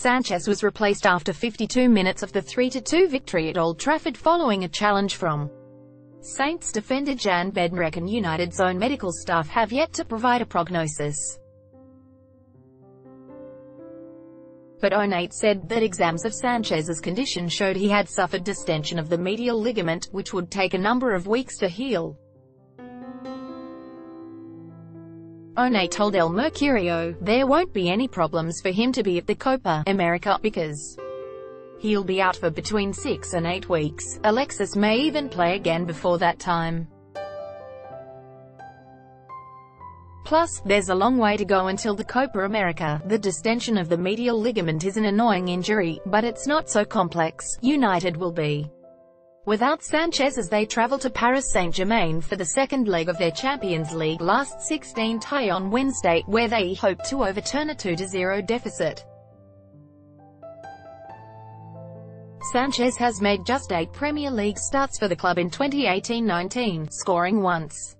Sanchez was replaced after 52 minutes of the 3-2 victory at Old Trafford following a challenge from Saints defender Jan Bednarek, and United's own medical staff have yet to provide a prognosis. But Onate said that exams of Sanchez's condition showed he had suffered distension of the medial ligament, which would take a number of weeks to heal. Onate told El Mercurio, "There won't be any problems for him to be at the Copa America, because he'll be out for between 6 and 8 weeks. Alexis may even play again before that time. Plus, there's a long way to go until the Copa America. The distension of the medial ligament is an annoying injury, but it's not so complex." United will be without Sanchez as they travel to Paris Saint-Germain for the second leg of their Champions League last 16 tie on Wednesday, where they hope to overturn a 2-0 deficit. Sanchez has made just 8 Premier League starts for the club in 2018-19, scoring once.